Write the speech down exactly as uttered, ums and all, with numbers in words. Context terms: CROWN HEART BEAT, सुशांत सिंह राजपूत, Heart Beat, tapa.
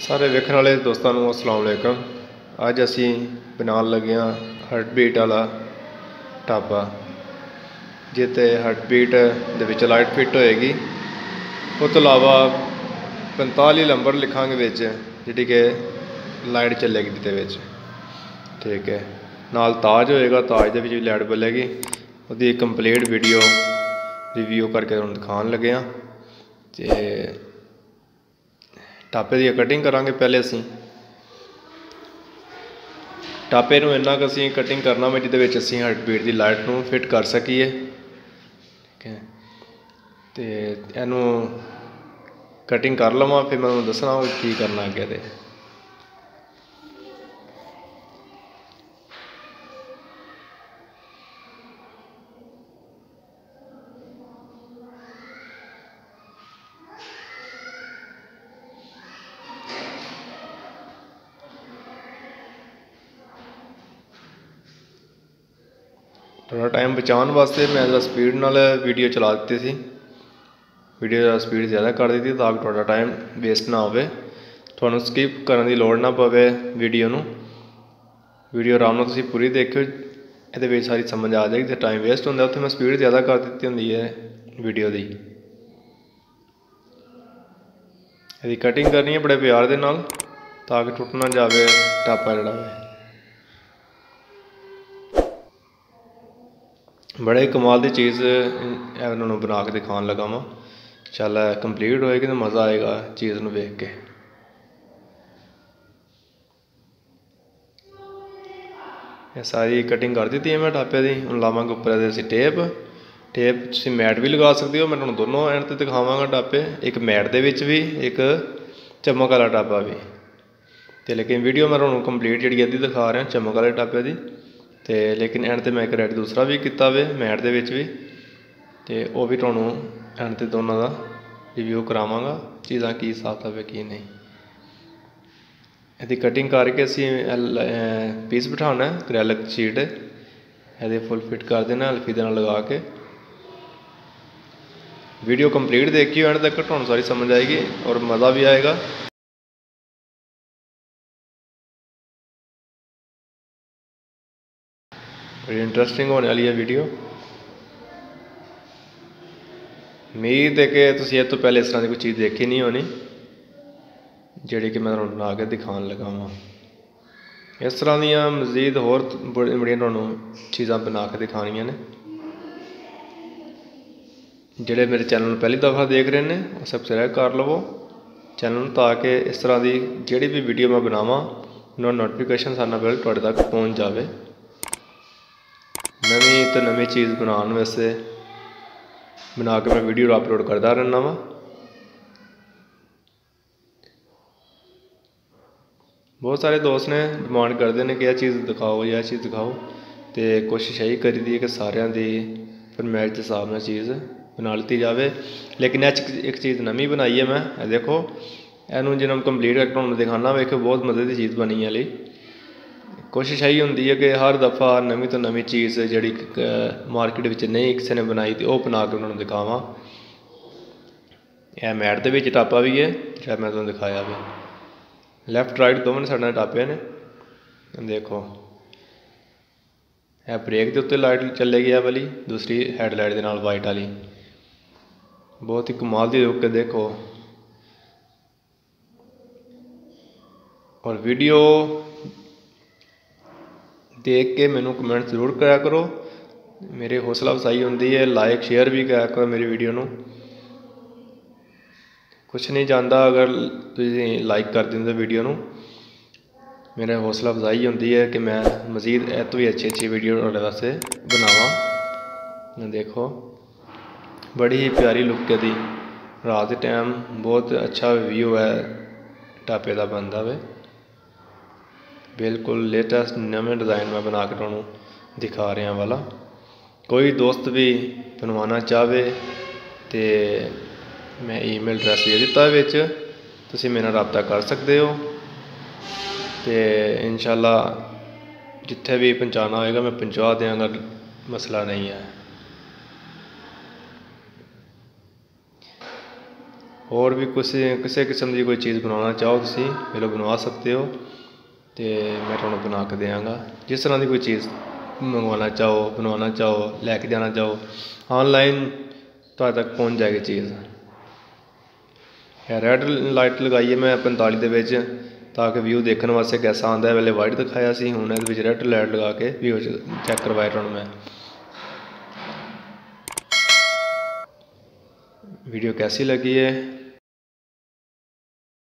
ਸਾਰੇ ਵੇਖਣ ਵਾਲੇ ਦੋਸਤਾਂ ਨੂੰ ਅਸਲਾਮ ਅਲੈਕਮ। ਅੱਜ ਅਸੀਂ ਬਣਾਉਣ ਲੱਗੇ ਹਾਂ ਹਾਰਟ ਬੀਟ ਵਾਲਾ ਢਾਬਾ, ਜਿੱਥੇ ਹਾਰਟ ਬੀਟ ਦੇ ਵਿੱਚ ਲਾਈਟ ਫਿੱਟ ਹੋਏਗੀ। ਉਸ ਤੋਂ ਇਲਾਵਾ ਪੰਤਾਲੀ ਨੰਬਰ ਲਿਖਾਂਗੇ ਵਿੱਚ, ਜਿਹੜੀ ਕਿ ਲਾਈਟ ਚੱਲੇਗੀ ਜਿਹਦੇ ਵਿੱਚ, ਠੀਕ ਹੈ। ਨਾਲ ਤਾਜ ਹੋਏਗਾ, ਤਾਜ ਦੇ ਵਿੱਚ ਵੀ ਲਾਈਟ ਬੱਲੇਗੀ। ਉਹਦੀ ਕੰਪਲੀਟ ਵੀਡੀਓ ਰਿਵਿਊ ਕਰਕੇ ਤੁਹਾਨੂੰ ਦਿਖਾਉਣ ਲੱਗੇ ਹਾਂ। ਤੇ ਢਾਬੇ की कटिंग करा। पहले असी ढाबे में इन्ना असं कटिंग करना मैं जिद असी हार्ट बीट की लाइट को फिट कर सकीए, ठीक है। तो इनू कटिंग कर लव, फिर मैं दसना की करना अगे। तो थोड़ा टाइम बचाने वास्ते मैं ज़रा स्पीड नाल वीडियो चला दी थी। वीडियो ज़रा स्पीड ज़्यादा कर दी थी ताकि थोड़ा टाइम वेस्ट ना होवे, थोड़ा स्किप करने की लोड़ ना पवे वीडियो नू। वीडियो आराम नाल तुसीं पूरी देखियो, इहदे विच सारी समझ आ जाएगी। जो टाइम वेस्ट होंदा उत्थे मैं स्पीड ज़्यादा कर दित्ती हुंदी है वीडियो दी। इहदी कटिंग करनी है बड़े प्यार दे नाल ताकि टुट ना जावे ढाबा जिहड़ा है। बड़े कमाल की चीज़ इन्होंने बना के दिखाने लगा वहाँ। चल कंप्लीट होएगी तो मज़ा आएगा चीज़ नूं वेख के। ये सारी कटिंग कर दी थी मैं ढाबे की। हम लावांगे उपर से टेप। टेप तुसीं मैट भी लगा सकते हो। मैं तुहानूं दोनों एंड ते दिखावांगा ढाबे, एक मैट दे विच भी, एक चमक वाला ढाबा भी। तो लेकिन वीडियो मैं तुहानूं कंप्लीट जिहड़ी अद्धी दिखा रहा चमक वाले ढाबे की। तो लेकिन एंड तो मैं एक रेड दूसरा भी किया वे मैट के भी, तो वह भी थोनों एंड तो दोनों का रिव्यू करावांगा, चीज़ा की साफ है की नहीं। इसकी कटिंग करके असी पीस बिठाना है क्रैलक शीट, ये फुल फिट कर देना अल्फी दे लगा के। वीडियो कंप्लीट देखियो एंड तक, थोनों सारी समझ आएगी और मज़ा भी आएगा। बड़ी इंटरेस्टिंग होने वाली है वीडियो। उम्मीद है कि तुसीं इस तो पहले इस तरह की कोई चीज़ देखी नहीं होनी, जिहड़ी कि मैं तुहानूं बना के दिखाने लगा वां। इस तरह दियां मजीद होर बड़ी बड़ियां तुहानूं चीज़ां बना के दिखाणियां ने। जिहड़े मेरे चैनल नूं पहली दफ़ा देख रहे हैं, सबसक्राइब कर लवो चैनल, ताकि इस तरह की जिहड़ी भी वीडियो मैं बनावां उन्हां नोटिफिकेशन सारे नाल तुहाडे तक पहुँच जाए। नवीं तो नवीं चीज़ बनाने वैसे बना के मैं वीडियो अपलोड करता रहना वा। बहुत सारे दोस्त ने डिमांड करते हैं कि यह चीज़ दिखाओ या चीज़ दिखाओ, तो कोशिश यही करी दी कि सारे की फरमाइश के हिसाब में चीज़ बना ली जाए। लेकिन यह एक चीज़ नवीं बनाई है मैं, देखो एनू जिन्हें कंप्लीट करके दिखाना वे, बहुत मजे की चीज़ बनी है। कोशिश यही होंगी है कि हर दफ़ा नवी तो नवी चीज़ जी मार्केट में नहीं किसी ने बनाई तो वह बना के उन्होंने दिखाव। यह मैट के भी टापा भी है जो मैं तुम दिखाया भी। लैफ्ट राइट दोवें साइड टापे ने। देखो यह ब्रेक के उत्ते लाइट चलेगी, है वाली दूसरी हैडलाइट के नाल वाइट वाली। बहुत ही कमाल की लुक है देखो। और वीडियो देख के मैनू कमेंट जरूर कराया करो, मेरे हौसला अफजाई होंदी है। लाइक शेयर भी कराया करो मेरी वीडियो नू। कुछ नहीं जाता अगर तुसीं लाइक कर दिंदे वीडियो नू, मेरे हौसला अफजाई होंदी है कि मैं मजीद ए तो भी अच्छी अच्छी वीडियो तुहाडे वास्ते बनावां। देखो बड़ी ही प्यारी लुक है दी। रात के टाइम बहुत अच्छा व्यू है ढाबे का बनता वे। बिल्कुल लेटेस्ट नवें डिज़ाइन में बना के तुहानूं दिखा रहा वाला। कोई दोस्त भी बनवाना चाहे तो मैं ईमेल एड्रैस दे दिता विच, तुसीं मेरे नाल रबता कर सकते हो। तो इंशाअल्लाह जिथे भी पहुँचाना होएगा मैं पहुँचा देंगा, मसला नहीं है। और भी कुछ किसी किस्म की कोई चीज़ बनाना चाहो तुम मेरे बना सकते हो तो मैं तुम्हें बना के देंगा। जिस तरह की कोई चीज़ मंगवाना चाहो, बनाना चाहो, लैके जाना चाहो, ऑनलाइन तुहाडे तक पहुँच जाएगी चीज़। रेड लाइट लगाई है मैं पैंताली के बच्चे ताकि व्यू देखने वास्ते कैसा आता है। पहले वाइट दिखाया सी, हुण इहदे रेड लाइट लगा के व्यू चैक करवाया तुहानूं मैं। वीडियो कैसी लगी है?